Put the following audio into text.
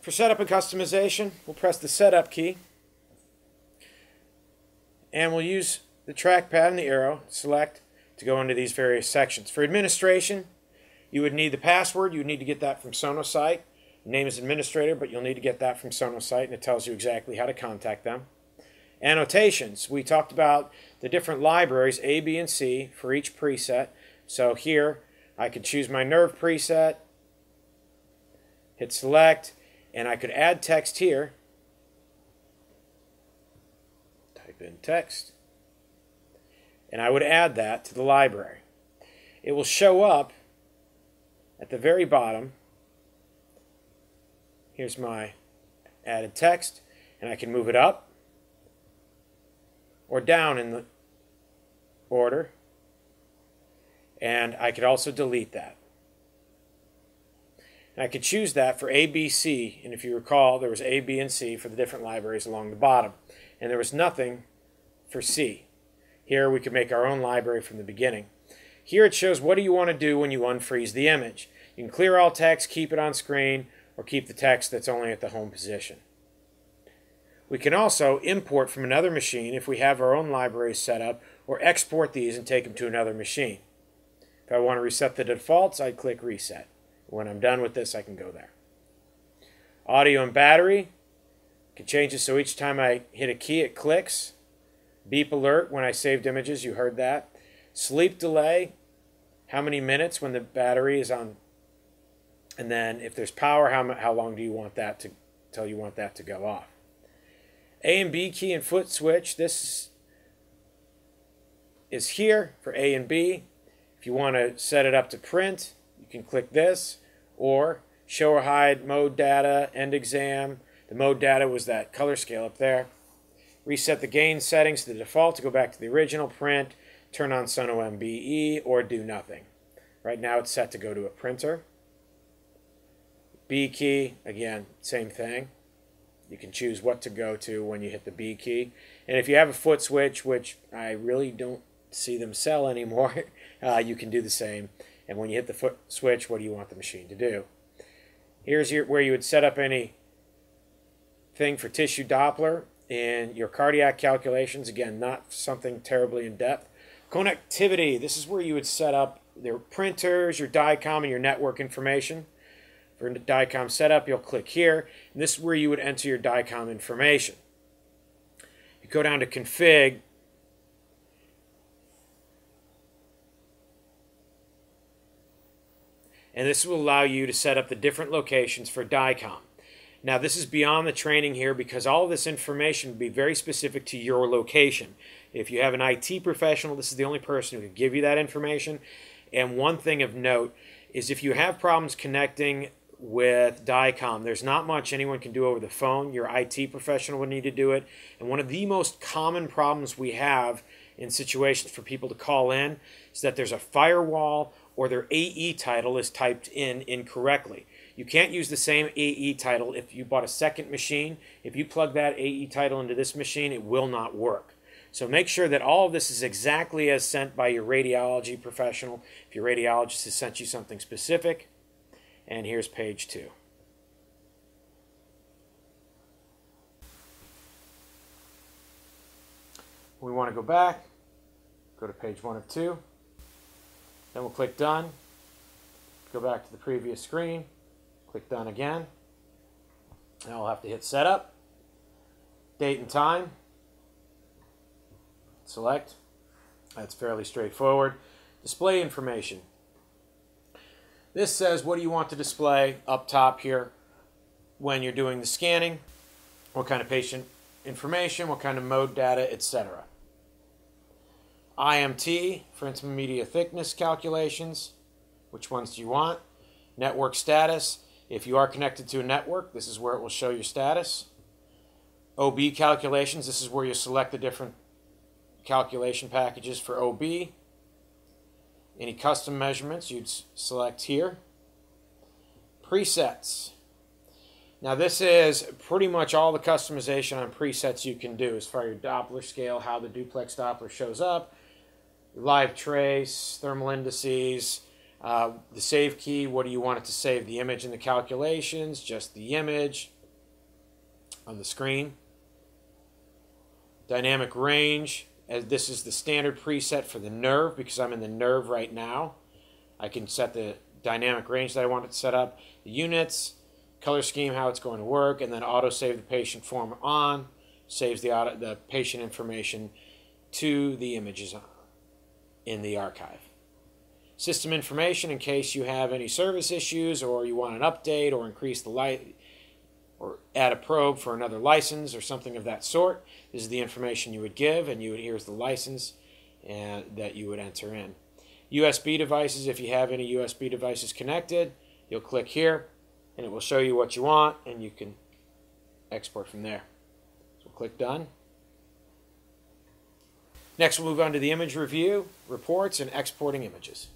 For setup and customization, we'll press the setup key and we'll use the trackpad and the arrow select to go into these various sections. For administration, you would need the password. You would need to get that from SonoSite. Name is administrator, but you'll need to get that from SonoSite, and it tells you exactly how to contact them. Annotations. We talked about the different libraries, A, B, and C, for each preset. So here, I could choose my NERV preset, hit select, and I could add text here. Type in text, and I would add that to the library. It will show up at the very bottom. Here's my added text, and I can move it up or down in the order, and I could also delete that. And I could choose that for A, B, C, and if you recall, there was A, B, and C for the different libraries along the bottom, and there was nothing for C. Here we could make our own library from the beginning. Here it shows what do you want to do when you unfreeze the image. You can clear all text, keep it on screen, or keep the text that's only at the home position. We can also import from another machine if we have our own library set up, or export these and take them to another machine. If I want to reset the defaults, I click Reset. When I'm done with this, I can go there. Audio and battery. I can change it so each time I hit a key, it clicks. Beep alert when I saved images, you heard that. Sleep delay, how many minutes when the battery is on. And then if there's power, how long do you want that to, till you want that to go off. A and B key and foot switch. This is here for A and B. If you want to set it up to print, you can click this, or show or hide mode data, end exam. The mode data was that color scale up there. Reset the gain settings to the default to go back to the original print. Turn on SonoMBE or do nothing. Right now it's set to go to a printer. B key, again, same thing. You can choose what to go to when you hit the B key. And if you have a foot switch, which I really don't see them sell anymore, you can do the same. And when you hit the foot switch, what do you want the machine to do? Here's where you would set up any thing for tissue Doppler and your cardiac calculations. Again, not something terribly in depth. Connectivity, this is where you would set up your printers, your DICOM, and your network information. For DICOM setup, you'll click here, and this is where you would enter your DICOM information. You go down to config, and this will allow you to set up the different locations for DICOM. Now, this is beyond the training here because all of this information will be very specific to your location. If you have an IT professional, this is the only person who can give you that information. And one thing of note is if you have problems connecting with DICOM, there's not much anyone can do over the phone. Your IT professional would need to do it. And one of the most common problems we have in situations for people to call in is that there's a firewall or their AE title is typed in incorrectly. You can't use the same AE title if you bought a second machine. If you plug that AE title into this machine, it will not work. So make sure that all of this is exactly as sent by your radiology professional, if your radiologist has sent you something specific. And here's page 2. We want to go back, go to page 1 of 2. Then we'll click Done, go back to the previous screen. Click Done again. Now I'll have to hit Setup, Date and Time, select. That's fairly straightforward. Display information. This says what do you want to display up top here when you're doing the scanning, what kind of patient information, what kind of mode data, etc. IMT for intimate media thickness calculations. Which ones do you want? Network status. If you are connected to a network, this is where it will show your status. OB calculations, this is where you select the different calculation packages for OB. Any custom measurements, you'd select here. Presets. Now this is pretty much all the customization on presets you can do as far as your Doppler scale, how the duplex Doppler shows up, live trace, thermal indices, The save key, what do you want it to save? The image and the calculations, just the image on the screen. Dynamic range, as this is the standard preset for the NERV because I'm in the NERV right now. I can set the dynamic range that I want it to set up, the units, color scheme, how it's going to work, and then auto save the patient form on, saves the patient information to the images in the archive. System information, in case you have any service issues or you want an update or increase the light or add a probe for another license or something of that sort. This is the information you would give, and here's the license and that you would enter in. USB devices, if you have any USB devices connected, you'll click here and it will show you what you want and you can export from there. So click done. Next we'll move on to the image review, reports, and exporting images.